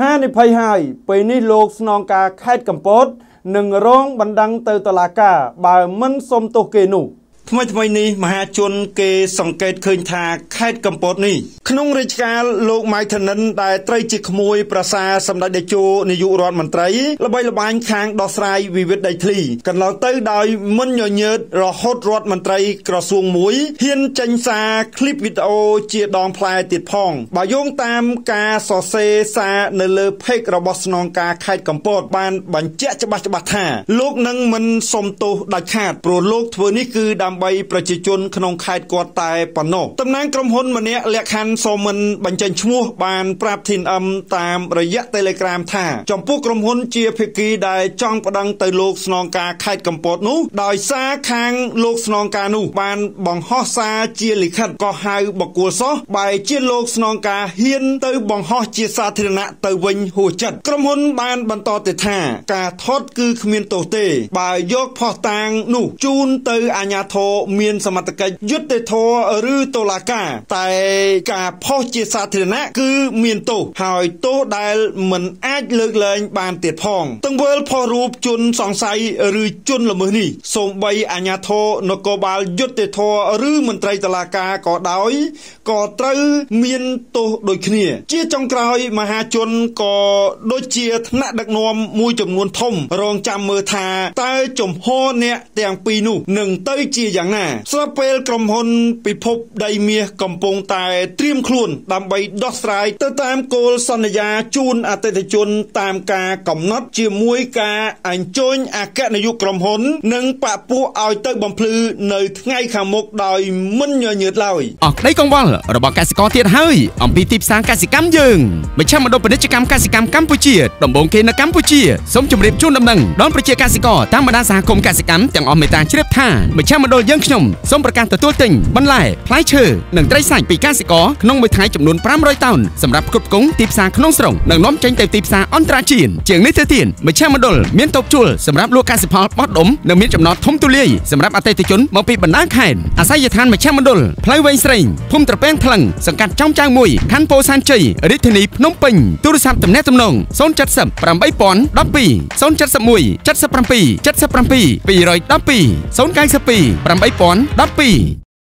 ห้าในภัยหายไปนี่โลกสนองกาแคดกัมปดหนึ่งร้องบันดังเตอตลากาบามันสมโตเกนุทำไมนี้มหาชนเกสังเกตเคยทาแคดกัมปดนี่ขนมราชการโลกไม้ถนนได้ไตรจิกขโมยประสาสำนักเดโจในยุรอนมันไตรระบายระบายค้างดอสไลวิเวทไดทลีกันเราเตอได้มันหย่อนเยิดรอฮอดรอดมันไตรกระทรวงมุยเฮียนจันซาคลิปวิดีโอเจียดองพลายติดพองบายงตามกาสอเซซาเนเลเพกระบอสนองกาแคดกัมปดบานบันเจจะบัจบัตท่าโลกนั้นมันสมโตดัดขาดโปรโลกทวนี่คือดำใบประจิจนขนมไข่กอดตายปนกตำนานกรมพลมันเนี้ยเลียคันโซมันบรรจันชั่วบานปราบถิ่นอำตามระยะเตเลกรามท่าจอมผู้กรมพลเจียเพกีได้จ้องประดังเตยโลกสนองกาไข่กำปดนู้ดอยซาคางโลกสนองกานูบานบังฮอซาเจียหลิขันก็หายบกัวซอใบเจียโลกสนองกาเฮียนเตยบังฮอเจียสาธารณะเตยวิญหัวจัดกรมพลบานบรรทอเตท่ากาทอดคือขมิ้นโตเตบายยกพอตางนูจูนเตยอาญาเมียนสมรตกยุทธโทหรือโตลากาแต่กาพ่อเจสาธารณะคือเมียนโตหอยโตได้เหมือนอาจเลิกเลยบานเตียพองตั้งเวลพอรูปจุนสองไซหรือจุนละมือนี่ส่งใบอาญาโทนกบาลยุทธโทหรือมนตรีตลากาก่อดอยก่อเตยเมียนโตโดยขี้เจี๊ยจงกลายมหาชนก่อโดยเจียธนดักนวมมวยจำนวนทมรองจำเมือทาใต้จมฮอเนี่ยเตียงปีนูหนึ่งเตยอย่างน่ะสเปลกรมพลปิภพไดเมียกำปงตายเตรียมคลุนตามใบดอกสายเตตามโกลสัญญาจูนอาเตตจนตามกากำนัดเจียมวยกาอันจนอาแกนยุกรมพลหนึ่งปะปูเอาเตยบำพลือในง่ายขามกดอยมันเยือดเลยออกได้กองบอลระบบกสิกรเทียนเฮ้ยอมพีทิพสางกสิกรรมยึงไม่ใช่มาโดนปนิจกรรมกสิกรรมกัมพูชีดำบงเคนกัมพูชีสมจุริบจูนดำหนึ่งดอนประเจียกสิกรตามบรรดาสาคมกสิกรรมอย่างอเมตาชีเรบท่าไม่ใช่มาโดยยังขนมสมประการตัวติ่งบรรลัยพลายเชื่อหนึ่งไตรสายปีก้าสิกอขนมเมืองไทยจำนวน500ตันสำหรับกรุบกุ้งตีปลาขนมสรงหนึ่งน้อมใจเตยตีปลาอันตราจีนเจียงนิเทตินไม่ใช่มาดลเมียนตบจุลสำหรับลูกกาสิพอลปอดดมหนึ่งมีจำนวนทมตุลีสำหรับอาเตติจุนมังปีบรรณาไข่อาศัยยทานไม่ใช่มาดลพลายเวงสริงพุ่มตะแป้งพลังสังกัดจ้องจ้างมวยคันโพซานจีฤทธินีน้องปิงตุรสัมตำแหน่งตำนงโซนจัดสับปรำใบปอนดับปีโซนจัดสับมวยจัดสับปรำปีจัดสับปรำปีปีรอยดับปีโซนกายสับปีปรำใบปอนดับปี